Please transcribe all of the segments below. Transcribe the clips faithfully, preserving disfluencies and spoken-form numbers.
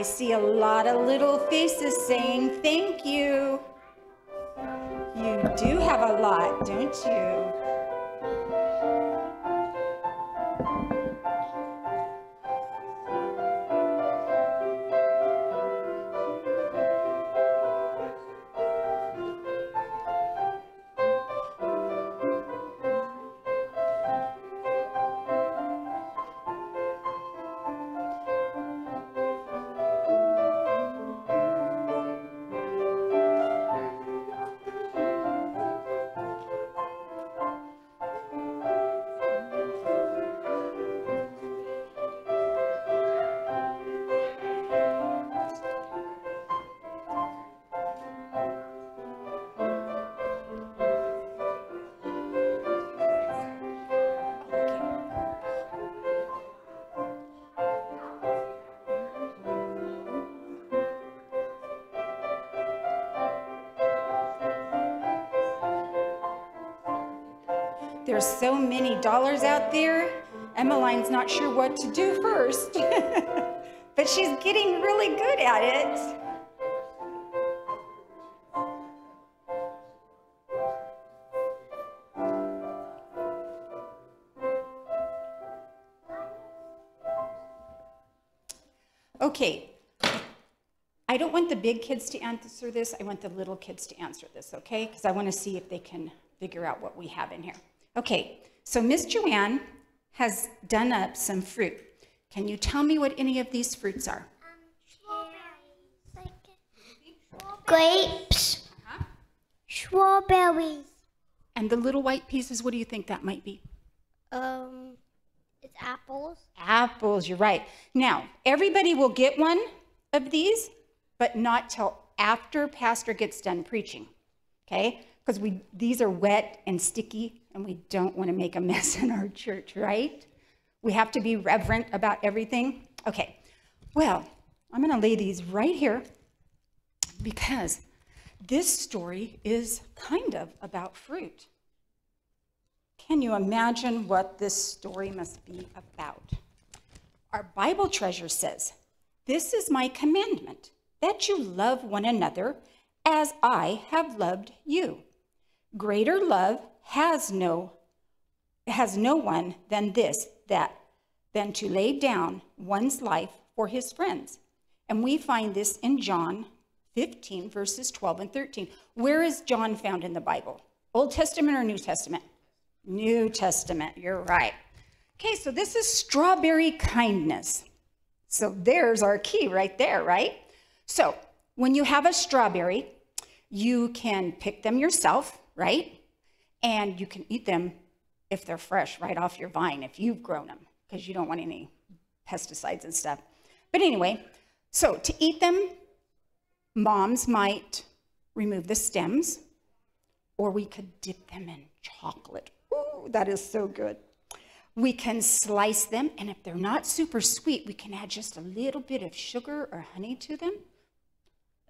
I see a lot of little faces saying thank you. You do have a lot, don't you? There's so many dollars out there, Emmeline's not sure what to do first, but she's getting really good at it. Okay, I don't want the big kids to answer this, I want the little kids to answer this, okay? Because I want to see if they can figure out what we have in here. Okay, so Miss Joann has done up some fruit. Can you tell me what any of these fruits are? Um, strawberries. Grapes. Uh-huh. Strawberries. And the little white pieces, what do you think that might be? Um, it's apples. Apples, you're right. Now, everybody will get one of these, but not till after Pastor gets done preaching, okay? Because we these are wet and sticky, and we don't want to make a mess in our church, right? We have to be reverent about everything. Okay, well, I'm going to lay these right here because this story is kind of about fruit. Can you imagine what this story must be about? Our Bible treasure says, "This is my commandment, that you love one another as I have loved you. Greater love has no has no one than this, that than to lay down one's life for his friends." And we find this in John fifteen, verses twelve and thirteen. Where is John found in the Bible? Old Testament or New Testament? New Testament, you're right. Okay, so this is strawberry kindness. So there's our key right there, right? So when you have a strawberry, you can pick them yourself, right? And you can eat them if they're fresh right off your vine, if you've grown them, because you don't want any pesticides and stuff. But anyway, so to eat them, moms might remove the stems, or we could dip them in chocolate. Ooh, that is so good. We can slice them, and if they're not super sweet, we can add just a little bit of sugar or honey to them.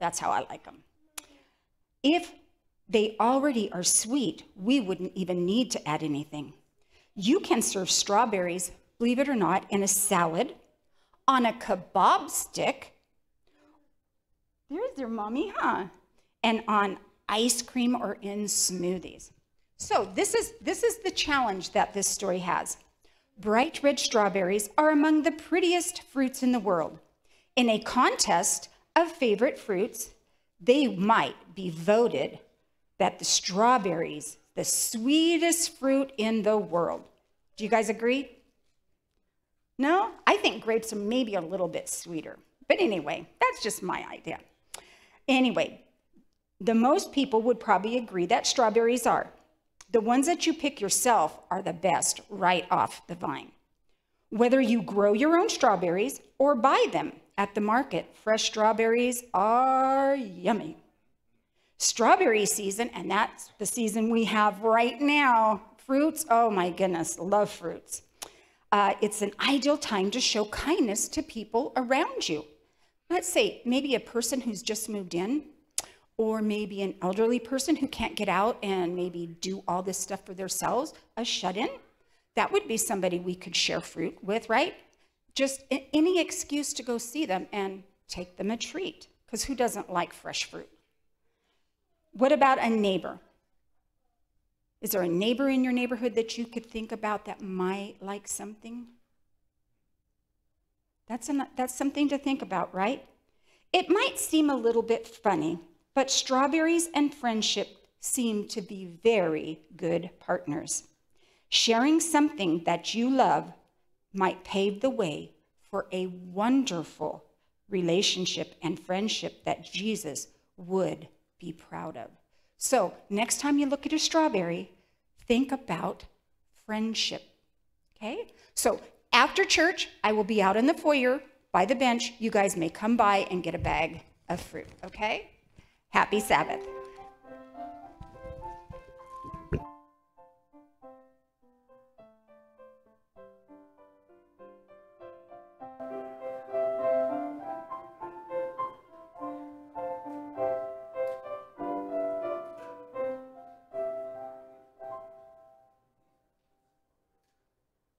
That's how I like them. If they already are sweet, we wouldn't even need to add anything. You can serve strawberries, believe it or not, in a salad, on a kebab stick. There's your mommy, huh? And on ice cream or in smoothies. So this is, this is the challenge that this story has. Bright red strawberries are among the prettiest fruits in the world. In a contest of favorite fruits, they might be voted that the strawberries, the sweetest fruit in the world. Do you guys agree? No? I think grapes are maybe a little bit sweeter. But anyway, that's just my idea. Anyway, the most people would probably agree that strawberries are. The ones that you pick yourself are the best right off the vine. Whether you grow your own strawberries or buy them at the market, fresh strawberries are yummy. Strawberry season, and that's the season we have right now. Fruits, oh my goodness, love fruits. Uh, it's an ideal time to show kindness to people around you. Let's say maybe a person who's just moved in, or maybe an elderly person who can't get out and maybe do all this stuff for themselves, a shut-in. That would be somebody we could share fruit with, right? Just any excuse to go see them and take them a treat, because who doesn't like fresh fruit? What about a neighbor? Is there a neighbor in your neighborhood that you could think about that might like something? That's, an, that's something to think about, right? It might seem a little bit funny, but strawberries and friendship seem to be very good partners. Sharing something that you love might pave the way for a wonderful relationship and friendship that Jesus would be proud of. So next time you look at a strawberry, think about friendship, okay? So after church, I will be out in the foyer by the bench. You guys may come by and get a bag of fruit, okay? Happy Sabbath.